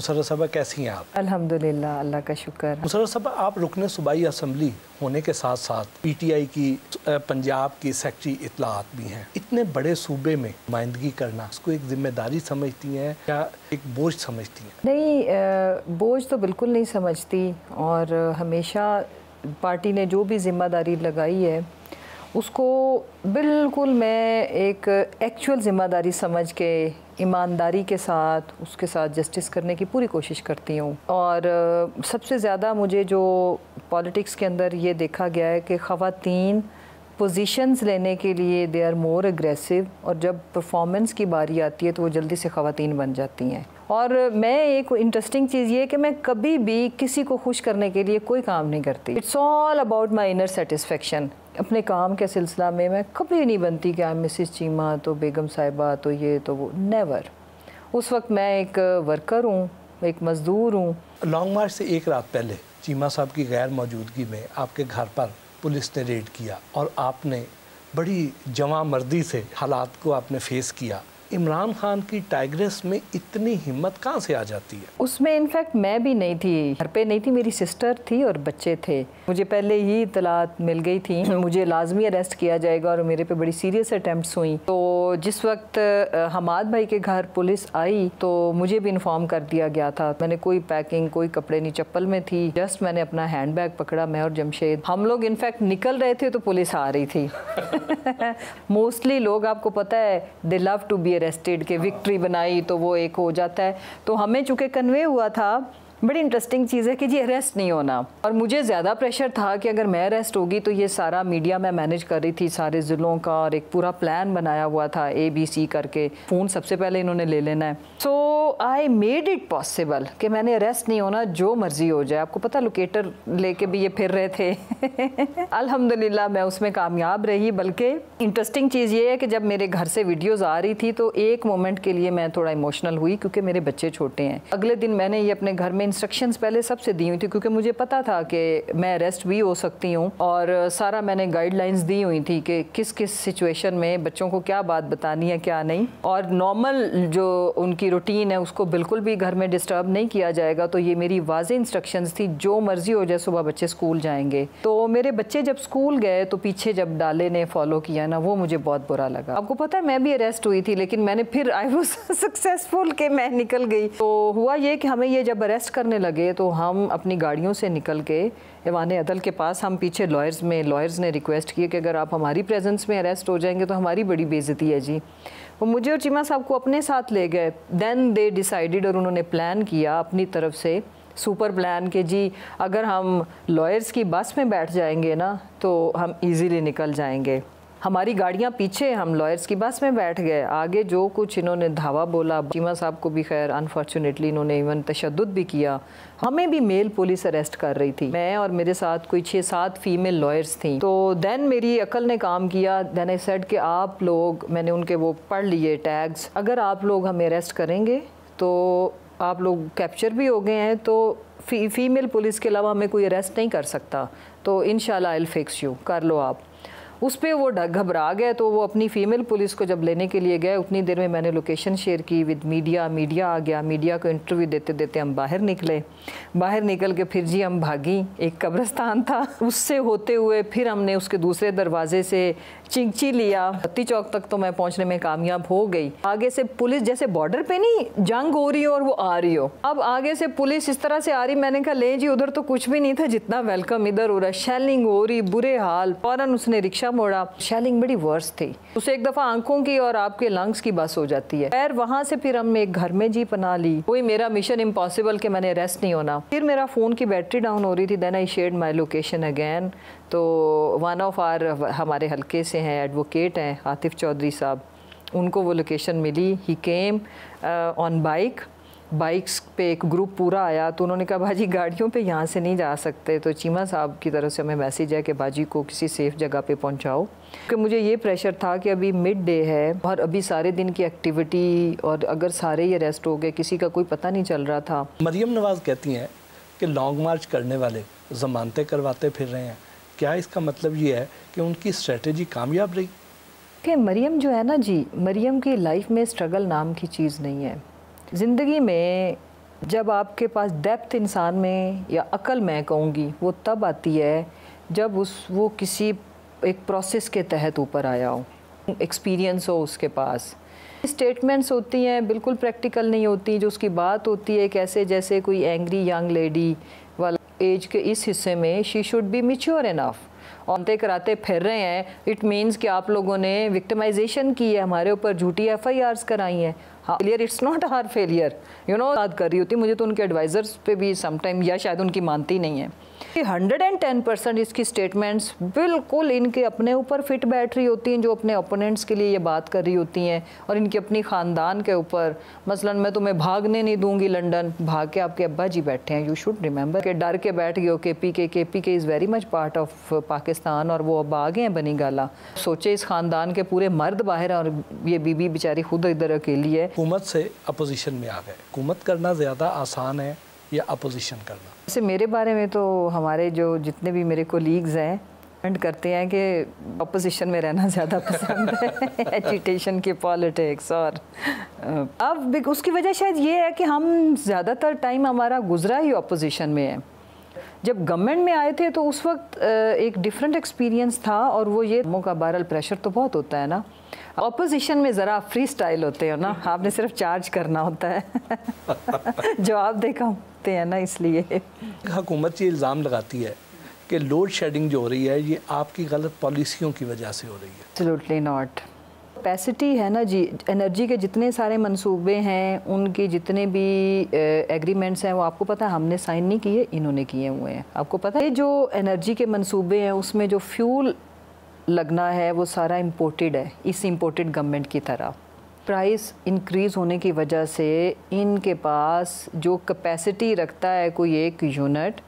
मुसर्रत साहबा कैसी हैं आप? अल्हम्दुलिल्लाह, अल्लाह का शुक्र। मुसर्रत साहबा, आप रुकन सूबाई असम्बली होने के साथ साथ PTI की पंजाब की सेक्रेटरी इतलात भी हैं। इतने बड़े सूबे में नुमाइंदगी करना, उसको एक जिम्मेदारी समझती हैं या एक बोझ समझती हैं? नहीं, बोझ तो बिल्कुल नहीं समझती, और हमेशा पार्टी ने जो भी जिम्मेदारी लगाई है उसको बिल्कुल मैं एक एक्चुअल ज़िम्मेदारी समझ के ईमानदारी के साथ उसके साथ जस्टिस करने की पूरी कोशिश करती हूँ। और सबसे ज़्यादा मुझे जो पॉलिटिक्स के अंदर ये देखा गया है कि ख़वातीन पोजीशंस लेने के लिए दे आर मोर एग्रेसिव, और जब परफॉर्मेंस की बारी आती है तो वो जल्दी से ख़वातीन बन जाती हैं। और मैं एक इंटरेस्टिंग चीज़ ये कि मैं कभी भी किसी को खुश करने के लिए कोई काम नहीं करती। It's all about my inner satisfaction. अपने काम के सिलसिला में मैं कभी नहीं बनती कि आप मिसिस चीमा तो बेगम साहिबा तो ये तो वो, नेवर। उस वक्त मैं एक वर्कर हूँ, एक मज़दूर हूँ। लॉन्ग मार्च से एक रात पहले चीमा साहब की गैर मौजूदगी में आपके घर पर पुलिस ने रेड किया और आपने बड़ी जवां मर्दी से हालात को आपने फेस किया। इमरान खान की टाइग्रेस में इतनी हिम्मत कहाँ से आ जाती है? उसमें इनफैक्ट मैं भी नहीं थी, घर पे नहीं थी, मेरी सिस्टर थी और बच्चे थे। मुझे पहले ही इतलात मिल गई थी मुझे लाजमी अरेस्ट किया जाएगा, और मेरे पे बड़ी सीरियस अटैम्प्ट्स हुई। तो जिस वक्त हमाद भाई के घर पुलिस आई तो मुझे भी इन्फॉर्म कर दिया गया था। मैंने कोई पैकिंग, कोई कपड़े नहीं, चप्पल में थी। जस्ट मैंने अपना हैंड बैग पकड़ा, मैं और जमशेद, हम लोग इनफैक्ट निकल रहे थे तो पुलिस आ रही थी। मोस्टली लोग, आपको पता है, they love to be arrested के विक्ट्री बनाई तो वो एक हो जाता है। तो हमें चूँकि कन्वे हुआ था, बड़ी इंटरेस्टिंग चीज़ है कि जी अरेस्ट नहीं होना, और मुझे ज़्यादा प्रेशर था कि अगर मैं अरेस्ट होगी तो ये सारा मीडिया मैं मैनेज कर रही थी, सारे ज़िलों का, और एक पूरा प्लान बनाया हुआ था ABC करके, फ़ोन सबसे पहले इन्होंने ले लेना है। So I made it possible कि मैंने अरेस्ट नहीं होना, जो मर्ज़ी हो जाए। आपको पता, लोकेटर लेके भी ये फिर रहे थे। अल्हम्दुलिल्लाह मैं उसमें कामयाब रही। बल्कि इंटरेस्टिंग चीज़ ये है कि जब मेरे घर से वीडियोज़ आ रही थी तो एक मोमेंट के लिए मैं थोड़ा इमोशनल हुई, क्योंकि मेरे बच्चे छोटे हैं। अगले दिन मैंने ये अपने घर में इंस्ट्रक्शंस पहले सबसे दी हुई थी, क्योंकि मुझे पता था कि मैं अरेस्ट भी हो सकती हूँ, और सारा मैंने गाइडलाइंस दी हुई थी कि किस किस सिचुएशन में बच्चों को क्या बात बतानी है, क्या नहीं। और नॉर्मल जो उनकी रूटीन है उसको बिल्कुल भी घर में डिस्टर्ब नहीं किया जाएगा। तो ये मेरी वाज़े इंस्ट्रक्शंस थी, जो मर्ज़ी हो जाए, सुबह बच्चे स्कूल जाएंगे। तो मेरे बच्चे जब स्कूल गए तो पीछे जब डाले ने फॉलो किया ना, वो मुझे बहुत बुरा लगा। आपको पता है मैं भी अरेस्ट हुई थी, लेकिन मैंने फिर आई वाज सक्सेसफुल कि मैं निकल गई। तो हुआ ये कि हमें ये जब अरेस्ट करने लगे तो हम अपनी गाड़ियों से निकल के ईवान अदल के पास, हम पीछे लॉयर्स में, लॉयर्स ने रिक्वेस्ट किए कि अगर आप हमारी प्रेजेंस में अरेस्ट हो जाएंगे तो हमारी बड़ी बेइज्जती है जी। वो मुझे और चीमा साहब को अपने साथ ले गए। देन दे डिसाइडेड, और उन्होंने प्लान किया अपनी तरफ से, सुपर प्लान के जी अगर हम लॉयर्स की बस में बैठ जाएंगे ना तो हम ईज़िली निकल जाएंगे। हमारी गाड़ियाँ पीछे, हम लॉयर्स की बस में बैठ गए। आगे जो कुछ इन्होंने धावा बोला, चीमा साहब को भी खैर अनफॉर्चुनेटली इन्होंने इवन तशद्दुद भी किया। हमें भी मेल पुलिस अरेस्ट कर रही थी, मैं और मेरे साथ कोई 6-7 फीमेल लॉयर्स थी। तो देन मेरी अकल ने काम किया। देन आई सेड कि आप लोग, मैंने उनके वो पढ़ लिए टैग्स, अगर आप लोग हमें अरेस्ट करेंगे तो आप लोग कैप्चर भी हो गए हैं, तो फीमेल पुलिस के अलावा हमें कोई अरेस्ट नहीं कर सकता, तो इंशाल्लाह आई विल फिक्स यू, कर लो आप। उस पर वो घबरा गए। तो वो अपनी फ़ीमेल पुलिस को जब लेने के लिए गए, उतनी देर में मैंने लोकेशन शेयर की विद मीडिया, मीडिया आ गया। मीडिया को इंटरव्यू देते देते हम बाहर निकले। बाहर निकल के फिर जी हम भागी, एक कब्रिस्तान था उससे होते हुए फिर हमने उसके दूसरे दरवाजे से चिंगची लिया। पत्ती चौक तक तो मैं पहुँचने में कामयाब हो गई। आगे से पुलिस, जैसे बॉर्डर पर नहीं जंग हो रही हो और वो आ रही हो, अब आगे से पुलिस इस तरह से आ रही। मैंने कहा ले जी, उधर तो कुछ भी नहीं था जितना वेलकम इधर हो रहा। शैलिंग हो रही, बुरे हाल। फ़ौरन उसने रिक्शा मोड़ा, शैलिंग बड़ी वर्स थी। उसे एक दफा आंखों की और आपके लंग्स की बस हो जाती है। खैर वहां से फिर हमने एक घर में जी पना ली। कोई मेरा मिशन इम्पॉसिबल कि मैंने रेस्ट नहीं होना। फिर मेरा फोन की बैटरी डाउन हो रही थी। Then I shared my location again. तो वन ऑफ आर हमारे हलके से हैं, एडवोकेट हैं आतिफ चौधरी साहब, उनको वो लोकेशन मिली। He came on bike, bikes पे एक ग्रुप पूरा आया। तो उन्होंने कहा भाजी गाड़ियों पे यहाँ से नहीं जा सकते, तो चीमा साहब की तरफ से हमें मैसेज है कि भाजी को किसी सेफ़ जगह पे पहुँचाओ। कि मुझे ये प्रेशर था कि अभी मिड डे है और अभी सारे दिन की एक्टिविटी, और अगर सारे ही अरेस्ट हो गए, किसी का कोई पता नहीं चल रहा था। मरियम नवाज़ कहती हैं कि लॉन्ग मार्च करने वाले जमानतें करवाते फिर रहे हैं, क्या इसका मतलब ये है कि उनकी स्ट्रेटजी कामयाब रही? कि मरियम जो है ना जी, मरियम की लाइफ में स्ट्रगल नाम की चीज़ नहीं है। ज़िंदगी में जब आपके पास डेप्थ इंसान में या अकल मैं कहूँगी वो तब आती है जब वो किसी एक प्रोसेस के तहत ऊपर आया हो, एक्सपीरियंस हो उसके पास। स्टेटमेंट्स होती हैं बिल्कुल प्रैक्टिकल नहीं होती, जो उसकी बात होती है कैसे जैसे कोई एंग्री यंग लेडी वाला एज के इस हिस्से में she should be mature enough. औरतें कराते फिर रहे हैं, इट मीन्स कि आप लोगों ने विक्टिमाइजेशन की है, हमारे ऊपर झूठी एफआईआर्स कराई हैं। Failure it's not our failure, you know. बात कर रही होती मुझे तो उनके एडवाइज़र्स पे भी समटाइम, या शायद उनकी मानती नहीं है। 110% इसकी स्टेटमेंट्स बिल्कुल इनके अपने ऊपर फिट बैठ रही होती हैं, जो अपने ओपोनेंट्स के लिए ये बात कर रही होती हैं, और इनके अपनी ख़ानदान के ऊपर। मसलन मैं तुम्हें भागने नहीं दूंगी लंदन, भाग के आपके अब्बा जी बैठे हैं, यू शुड रिमेंबर। के डर के बैठ गए हो के P K is very much part of Pakistan, और वो अब आ गए हैं बनीगाला। सोचे इस ख़ानदान के पूरे मर्द बाहर हैं और ये बीबी बेचारी खुद इधर अकेली है। हुकूमत से अपोजिशन में आ गए। हुकूमत करना ज़्यादा आसान है या अपोजिशन करना? जैसे मेरे बारे में तो हमारे जो जितने भी मेरे कोलीग्स हैं कमेंट करते हैं कि अपोजिशन में रहना ज़्यादा पसंद है एजिटेशन की पॉलिटिक्स। और अब उसकी वजह शायद ये है कि हम ज़्यादातर टाइम हमारा गुजरा ही अपोजिशन में है। जब गवर्नमेंट में आए थे तो उस वक्त एक डिफरेंट एक्सपीरियंस था, और वो ये का बैरल प्रेशर तो बहुत होता है ना। ऑपोजिशन में ज़रा फ्री स्टाइल होते हो ना, आपने सिर्फ चार्ज करना होता है जवाब देखा होते हैं ना। इसलिए हुकूमत ये इल्ज़ाम लगाती है कि लोड शेडिंग जो हो रही है ये आपकी गलत पॉलिसियों की वजह से हो रही है। Absolutely not. कैपेसिटी है ना जी, एनर्जी के जितने सारे मंसूबे हैं, उनके जितने भी एग्रीमेंट्स हैं, वो आपको पता है हमने साइन नहीं किए, इन्होंने किए हुए हैं। आपको पता है जो एनर्जी के मंसूबे हैं उसमें जो फ्यूल लगना है वो सारा इंपोर्टेड है, इस इंपोर्टेड गवर्नमेंट की तरह। प्राइस इंक्रीज़ होने की वजह से इनके पास जो कैपेसिटी रखता है कोई एक यूनिट,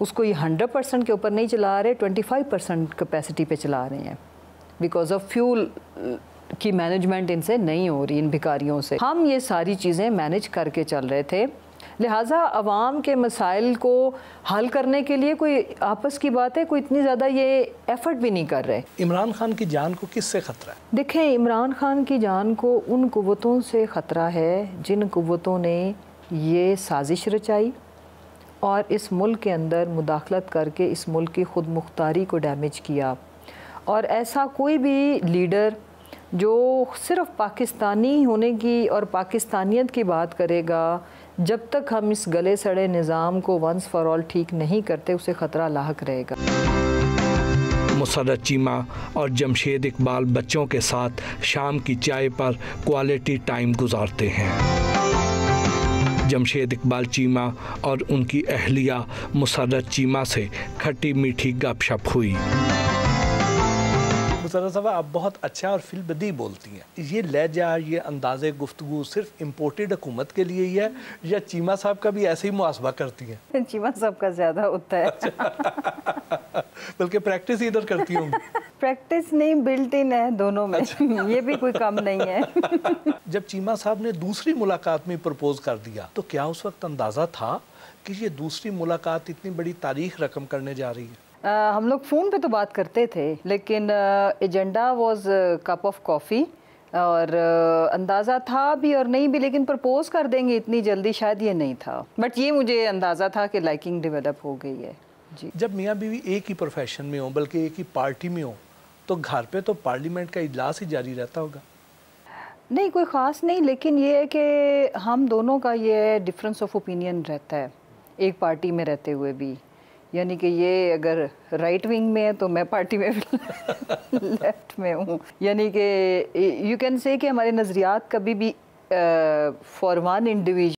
उसको ये 100% के ऊपर नहीं चला रहे, 25% कैपेसिटी पे चला रहे हैं। बिकॉज ऑफ फ्यूल की मैनेजमेंट इनसे नहीं हो रही, इन भिखारियों से। हम ये सारी चीज़ें मैनेज करके चल रहे थे, लिहाजा आवाम के मसाइल को हल करने के लिए कोई आपस की बात है, कोई इतनी ज़्यादा ये एफर्ट भी नहीं कर रहे। इमरान खान की जान को किससे ख़तरा है? देखें, इमरान खान की जान को उन कुव्वतों से ख़तरा है जिन कुव्वतों ने ये साजिश रचाई और इस मुल्क के अंदर मुदाखलत करके इस मुल्क की खुद मुख्तारी को डैमेज किया। और ऐसा कोई भी लीडर जो सिर्फ पाकिस्तानी होने की और पाकिस्तानियत की बात करेगा, जब तक हम इस गले सड़े निज़ाम को वंस फॉर ऑल ठीक नहीं करते, उसे ख़तरा लाहक रहेगा। मुसर्रत चीमा और जमशेद इकबाल बच्चों के साथ शाम की चाय पर क्वालिटी टाइम गुजारते हैं। जमशेद इकबाल चीमा और उनकी अहलिया मुसर्रत चीमा से खट्टी मीठी गपशप हुई। मुसर्रत साहब, आप बहुत अच्छा और फिलबदी बोलती हैं। ये लहजा, ये अंदाज़े गुफ्तगू सिर्फ इम्पोर्टेड हुकूमत के लिए ही है, या चीमा साहब का भी ऐसे ही मुआसबा करती हैं? चीमा साहब का ज़्यादा होता है बल्कि प्रैक्टिस ही इधर करती हूँ। प्रैक्टिस नहीं, बिल्ट इन है दोनों में। अच्छा। ये भी कोई कम नहीं है। जब चीमा साहब ने दूसरी मुलाकात में प्रपोज कर दिया तो क्या उस वक्त अंदाज़ा था कि ये दूसरी मुलाकात इतनी बड़ी तारीख रकम करने जा रही है? हम लोग फ़ोन पे तो बात करते थे, लेकिन agenda was cup of coffee, और अंदाज़ा था भी और नहीं भी, लेकिन प्रपोज़ कर देंगे इतनी जल्दी शायद ये नहीं था। बट ये मुझे अंदाज़ा था कि लाइकिंग डेवलप हो गई है जी। जब मियाँ बीवी एक ही प्रोफेशन में हो, बल्कि एक ही पार्टी में हो, तो घर पे तो पार्लियामेंट का इजलास ही जारी रहता होगा? नहीं, कोई ख़ास नहीं, लेकिन ये है कि हम दोनों का ये डिफरेंस ऑफ ओपिनियन रहता है एक पार्टी में रहते हुए भी। यानी कि ये अगर राइट विंग में है तो मैं पार्टी में लेफ्ट में हूँ। यानी कि यू कैन से कि हमारे नज़रियात कभी भी फॉर वन इंडिविजुअल